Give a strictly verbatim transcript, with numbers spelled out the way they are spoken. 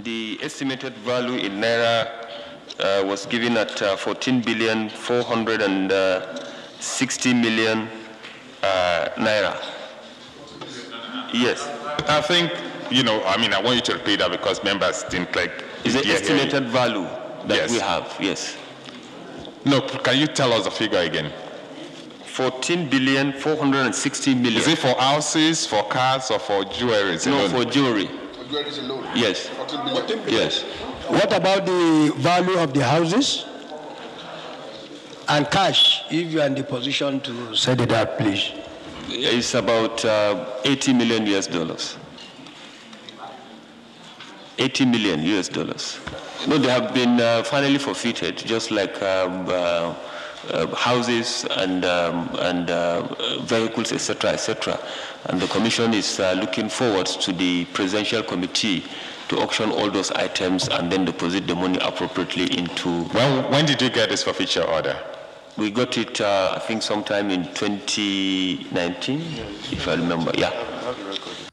The estimated value in Naira uh, was given at uh, fourteen billion four hundred sixty million uh, Naira. Yes. I think, you know, I mean, I want you to repeat that because members didn't like... Is the estimated hearing. value that yes. we have, yes. No, can you tell us the figure again? fourteen billion four hundred sixty million. Is it for houses, for cars, or for jewelry? No, for jewelry. Yes. Yes. What about the value of the houses and cash? If you are in the position to set it up, please. It's about uh, eighty million U S dollars. eighty million U S dollars. No, they have been uh, finally forfeited, just like um, uh, uh, houses and um, and uh, vehicles, et cetera, et cetera. And the Commission is uh, looking forward to the Presidential Committee to auction all those items and then deposit the money appropriately into... When, when did you get this forfeiture order? We got it, uh, I think, sometime in twenty nineteen, if I remember, yeah.